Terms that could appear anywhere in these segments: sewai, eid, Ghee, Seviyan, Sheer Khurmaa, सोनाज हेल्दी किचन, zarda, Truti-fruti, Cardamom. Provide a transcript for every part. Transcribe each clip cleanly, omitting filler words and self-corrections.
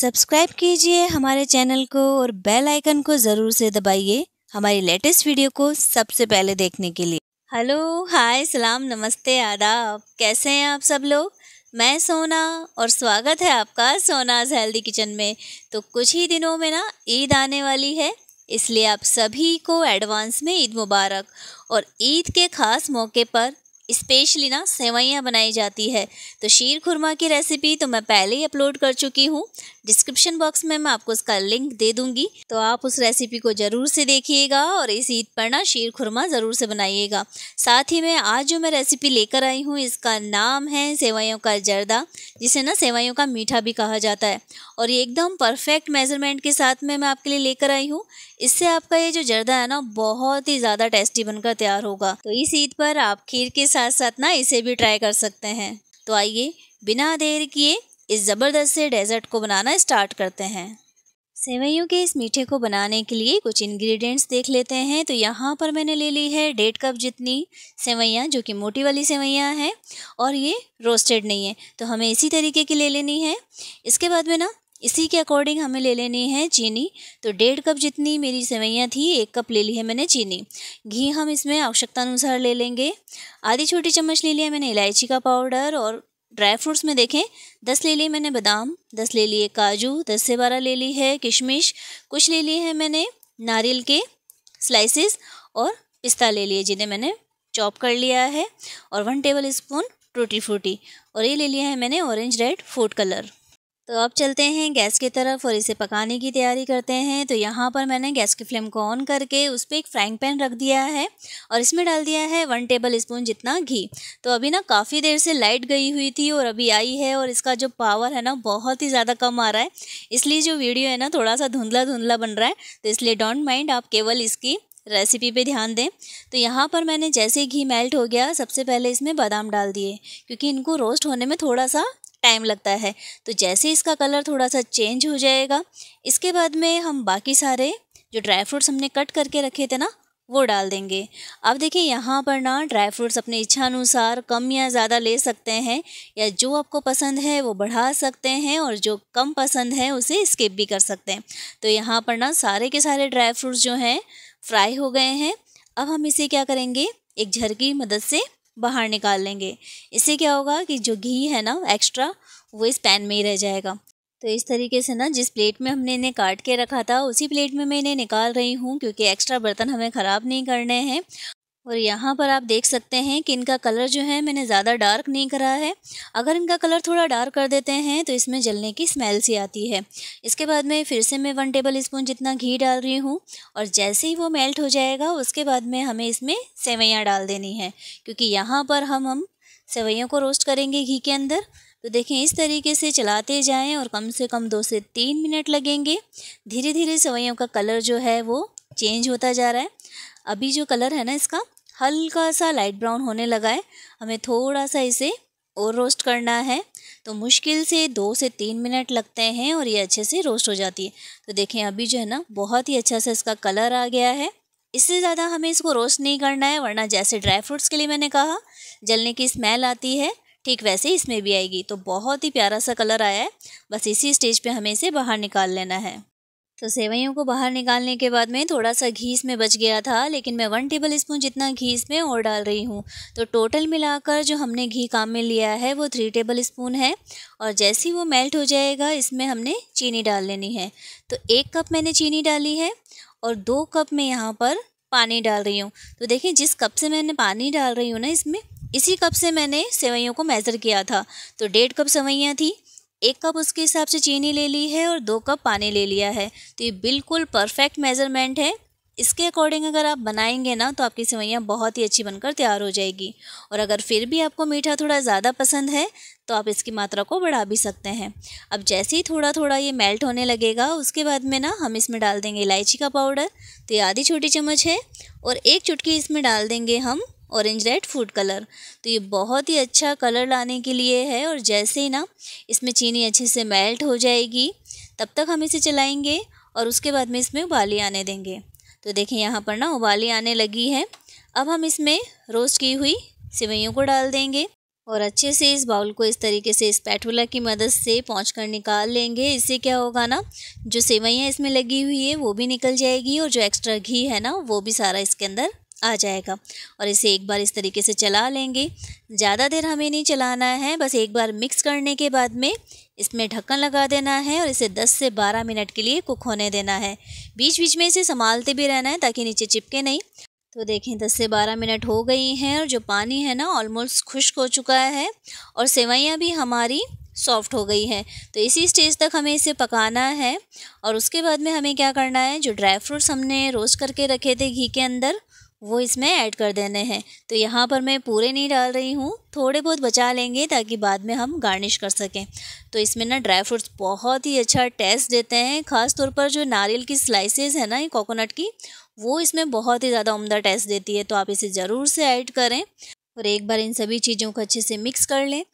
Subscribe कीजिए हमारे channel को और बेल आइकन को ज़रूर से दबाइए हमारी लेटेस्ट वीडियो को सबसे पहले देखने के लिए। हेलो, हाय, सलाम, नमस्ते, आदाब। कैसे हैं आप सब लोग? मैं सोना और स्वागत है आपका सोनाज हेल्दी किचन में। तो कुछ ही दिनों में ना ईद आने वाली है, इसलिए आप सभी को एडवांस में ईद मुबारक। और ईद के ख़ास मौके पर स्पेशली ना सेवइयाँ बनाई जाती है। तो शीर खुरमा की रेसिपी तो मैं पहले ही अपलोड कर चुकी हूँ, डिस्क्रिप्शन बॉक्स में मैं आपको उसका लिंक दे दूँगी, तो आप उस रेसिपी को ज़रूर से देखिएगा और इस ईद पर ना शीर खुरमा ज़रूर से बनाइएगा। साथ ही में आज जो मैं रेसिपी लेकर आई हूँ इसका नाम है सेवइयों का ज़र्दा, जिसे ना सेवइयों का मीठा भी कहा जाता है। और ये एकदम परफेक्ट मेज़रमेंट के साथ में मैं आपके लिए लेकर आई हूँ। इससे आपका ये जो ज़र्दा है ना बहुत ही ज़्यादा टेस्टी बनकर तैयार होगा। तो इस ईद पर आप खीर के साथ ना इसे भी ट्राई कर सकते हैं। तो आइए बिना देर किए इस ज़बरदस्त से डेजर्ट को बनाना स्टार्ट करते हैं। सेवइयों के इस मीठे को बनाने के लिए कुछ इंग्रेडिएंट्स देख लेते हैं। तो यहाँ पर मैंने ले ली है 1.5 कप जितनी सेवइयाँ, जो कि मोटी वाली सेवइयाँ हैं और ये रोस्टेड नहीं है, तो हमें इसी तरीके की ले लेनी है। इसके बाद में ना इसी के अकॉर्डिंग हमें ले लेनी है चीनी। तो 1.5 कप जितनी मेरी सेवइयाँ थी, 1 कप ले ली है मैंने चीनी। घी हम इसमें आवश्यकतानुसार ले लेंगे। आधी छोटी चम्मच ले लिया मैंने इलायची का पाउडर। और ड्राई फ्रूट्स में देखें 10 ले लिए मैंने बादाम, 10 ले लिए काजू, 10 से 12 ले ली है किशमिश, कुछ ले लिए हैं मैंने नारियल के स्लाइसिस और पिस्ता ले लिए जिन्हें मैंने चॉप कर लिया है। और 1 टेबल स्पून टूटी फ्रूटी, और ये ले लिया है मैंने ऑरेंज रेड फूड कलर। तो अब चलते हैं गैस की तरफ और इसे पकाने की तैयारी करते हैं। तो यहाँ पर मैंने गैस की फ्लेम को ऑन करके उस पर एक फ्राइंग पैन रख दिया है और इसमें डाल दिया है 1 टेबल स्पून जितना घी। तो अभी ना काफ़ी देर से लाइट गई हुई थी और अभी आई है, और इसका जो पावर है ना बहुत ही ज़्यादा कम आ रहा है, इसलिए जो वीडियो है ना थोड़ा सा धुंधला बन रहा है। तो इसलिए डोंट माइंड, आप केवल इसकी रेसिपी पे ध्यान दें। तो यहाँ पर मैंने जैसे घी मेल्ट हो गया सबसे पहले इसमें बादाम डाल दिए, क्योंकि इनको रोस्ट होने में थोड़ा सा टाइम लगता है। तो जैसे इसका कलर थोड़ा सा चेंज हो जाएगा, इसके बाद में हम बाकी सारे जो ड्राई फ्रूट्स हमने कट करके रखे थे ना वो डाल देंगे। अब देखिए यहाँ पर ना ड्राई फ्रूट्स अपने इच्छानुसार कम या ज़्यादा ले सकते हैं, या जो आपको पसंद है वो बढ़ा सकते हैं और जो कम पसंद है उसे स्किप भी कर सकते हैं। तो यहाँ पर ना सारे के सारे ड्राई फ्रूट्स जो हैं फ्राई हो गए हैं। अब हम इसे क्या करेंगे, एक झर की मदद से बाहर निकाल लेंगे। इससे क्या होगा कि जो घी है ना एक्स्ट्रा वो इस पैन में ही रह जाएगा। तो इस तरीके से ना जिस प्लेट में हमने इन्हें काट के रखा था उसी प्लेट में मैं इन्हें निकाल रही हूँ, क्योंकि एक्स्ट्रा बर्तन हमें ख़राब नहीं करने हैं। और यहाँ पर आप देख सकते हैं कि इनका कलर जो है मैंने ज़्यादा डार्क नहीं करा है। अगर इनका कलर थोड़ा डार्क कर देते हैं तो इसमें जलने की स्मेल सी आती है। इसके बाद में फिर से मैं 1 टेबल स्पून जितना घी डाल रही हूँ, और जैसे ही वो मेल्ट हो जाएगा उसके बाद में हमें इसमें सेवइयाँ डाल देनी है, क्योंकि यहाँ पर हम सेवइयों को रोस्ट करेंगे घी के अंदर। तो देखें इस तरीके से चलाते जाएँ और कम से कम 2 से 3 मिनट लगेंगे। धीरे धीरे सेवइयों का कलर जो है वो चेंज होता जा रहा है। अभी जो कलर है ना इसका हल्का सा लाइट ब्राउन होने लगा है, हमें थोड़ा सा इसे और रोस्ट करना है। तो मुश्किल से 2 से 3 मिनट लगते हैं और ये अच्छे से रोस्ट हो जाती है। तो देखें अभी जो है ना बहुत ही अच्छा सा इसका कलर आ गया है। इससे ज़्यादा हमें इसको रोस्ट नहीं करना है, वरना जैसे ड्राई फ्रूट्स के लिए मैंने कहा जलने की स्मेल आती है, ठीक वैसे इसमें भी आएगी। तो बहुत ही प्यारा सा कलर आया है, बस इसी स्टेज पर हमें इसे बाहर निकाल लेना है। तो सेवइयों को बाहर निकालने के बाद में थोड़ा सा घी इसमें बच गया था, लेकिन मैं 1 टेबल स्पून जितना घी इसमें और डाल रही हूँ। तो टोटल मिलाकर जो हमने घी काम में लिया है वो 3 टेबल स्पून है। और जैसे ही वो मेल्ट हो जाएगा इसमें हमने चीनी डाल लेनी है। तो 1 कप मैंने चीनी डाली है और 2 कप मैं यहाँ पर पानी डाल रही हूँ। तो देखिए जिस कप से मैंने पानी डाल रही हूँ ना इसमें, इसी कप से मैंने सेवइयों को मेज़र किया था। तो 1.5 कप सेवइयाँ थी, 1 कप उसके हिसाब से चीनी ले ली है और 2 कप पानी ले लिया है। तो ये बिल्कुल परफेक्ट मेज़रमेंट है। इसके अकॉर्डिंग अगर आप बनाएंगे ना तो आपकी सेवइयाँ बहुत ही अच्छी बनकर तैयार हो जाएगी। और अगर फिर भी आपको मीठा थोड़ा ज़्यादा पसंद है तो आप इसकी मात्रा को बढ़ा भी सकते हैं। अब जैसे ही थोड़ा थोड़ा ये मेल्ट होने लगेगा उसके बाद में ना हम इसमें डाल देंगे इलायची का पाउडर। तो ये आधी छोटी चम्मच है, और 1 चुटकी इसमें डाल देंगे हम ऑरेंज रेड फूड कलर। तो ये बहुत ही अच्छा कलर लाने के लिए है। और जैसे ही ना इसमें चीनी अच्छे से मेल्ट हो जाएगी तब तक हम इसे चलाएंगे और उसके बाद में इसमें उबाली आने देंगे। तो देखें यहाँ पर ना उबाली आने लगी है। अब हम इसमें रोस्ट की हुई सेवइयों को डाल देंगे और अच्छे से इस बाउल को इस तरीके से स्पैटुला की मदद से पोंछकर निकाल लेंगे। इससे क्या होगा ना, जो सेवइयाँ इसमें लगी हुई है वो भी निकल जाएगी और जो एक्स्ट्रा घी है ना वो भी सारा इसके अंदर आ जाएगा। और इसे एक बार इस तरीके से चला लेंगे, ज़्यादा देर हमें नहीं चलाना है, बस एक बार मिक्स करने के बाद में इसमें ढक्कन लगा देना है और इसे 10 से 12 मिनट के लिए कुक होने देना है। बीच बीच में इसे संभालते भी रहना है ताकि नीचे चिपके नहीं। तो देखें 10 से 12 मिनट हो गई हैं और जो पानी है ना ऑलमोस्ट खुश्क हो चुका है और सेवइयाँ भी हमारी सॉफ़्ट हो गई है। तो इसी स्टेज तक हमें इसे पकाना है और उसके बाद में हमें क्या करना है, जो ड्राई फ्रूट्स हमने रोस्ट करके रखे थे घी के अंदर वो इसमें ऐड कर देने हैं। तो यहाँ पर मैं पूरे नहीं डाल रही हूँ, थोड़े बहुत बचा लेंगे ताकि बाद में हम गार्निश कर सकें। तो इसमें ना ड्राई फ्रूट्स बहुत ही अच्छा टेस्ट देते हैं, ख़ास तौर पर जो नारियल की स्लाइसेस है ना ये कोकोनट की, वो इसमें बहुत ही ज़्यादा उम्दा टेस्ट देती है। तो आप इसे ज़रूर से ऐड करें और एक बार इन सभी चीज़ों को अच्छे से मिक्स कर लें।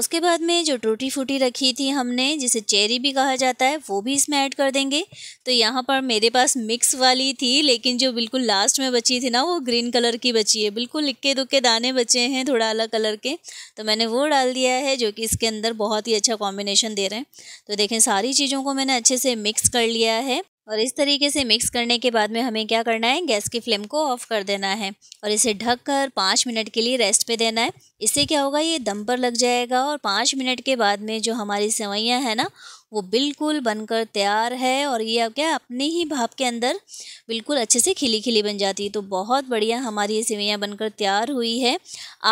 उसके बाद में जो टूटी फूटी रखी थी हमने, जिसे चेरी भी कहा जाता है, वो भी इसमें ऐड कर देंगे। तो यहाँ पर मेरे पास मिक्स वाली थी, लेकिन जो बिल्कुल लास्ट में बची थी ना वो ग्रीन कलर की बची है, बिल्कुल इक्के दुक्के दाने बचे हैं थोड़ा अलग कलर के, तो मैंने वो डाल दिया है जो कि इसके अंदर बहुत ही अच्छा कॉम्बिनेशन दे रहे हैं। तो देखें सारी चीज़ों को मैंने अच्छे से मिक्स कर लिया है और इस तरीके से मिक्स करने के बाद में हमें क्या करना है, गैस की फ्लेम को ऑफ़ कर देना है और इसे ढककर 5 मिनट के लिए रेस्ट पे देना है। इससे क्या होगा, ये दम पर लग जाएगा और 5 मिनट के बाद में जो हमारी सेवइयाँ है ना वो बिल्कुल बनकर तैयार है और ये अब क्या अपने ही भाप के अंदर बिल्कुल अच्छे से खिली खिली बन जाती है। तो बहुत बढ़िया हमारी ये सेवइयाँ बनकर तैयार हुई है।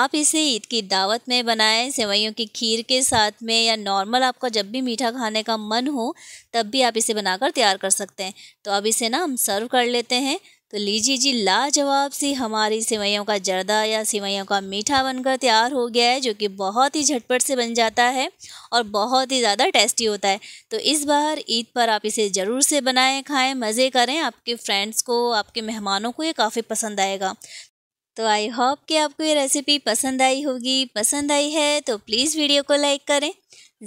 आप इसे ईद की दावत में बनाएं, सेवइयों की खीर के साथ में, या नॉर्मल आपका जब भी मीठा खाने का मन हो तब भी आप इसे बनाकर तैयार कर सकते हैं। तो अब इसे ना हम सर्व कर लेते हैं। तो लीजिए जी, लाजवाब सी हमारी सेवइयों का जर्दा या सेवइयों का मीठा बनकर तैयार हो गया है, जो कि बहुत ही झटपट से बन जाता है और बहुत ही ज़्यादा टेस्टी होता है। तो इस बार ईद पर आप इसे ज़रूर से बनाएं, खाएं, मज़े करें। आपके फ्रेंड्स को, आपके मेहमानों को ये काफ़ी पसंद आएगा। तो आई होप कि आपको ये रेसिपी पसंद आई होगी। पसंद आई है तो प्लीज़ वीडियो को लाइक करें,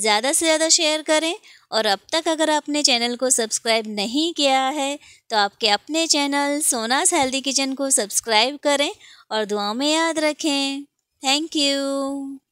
ज़्यादा से ज़्यादा शेयर करें और अब तक अगर आपने चैनल को सब्सक्राइब नहीं किया है तो आपके अपने चैनल सोनास हेल्दी किचन को सब्सक्राइब करें और दुआ में याद रखें। Thank you.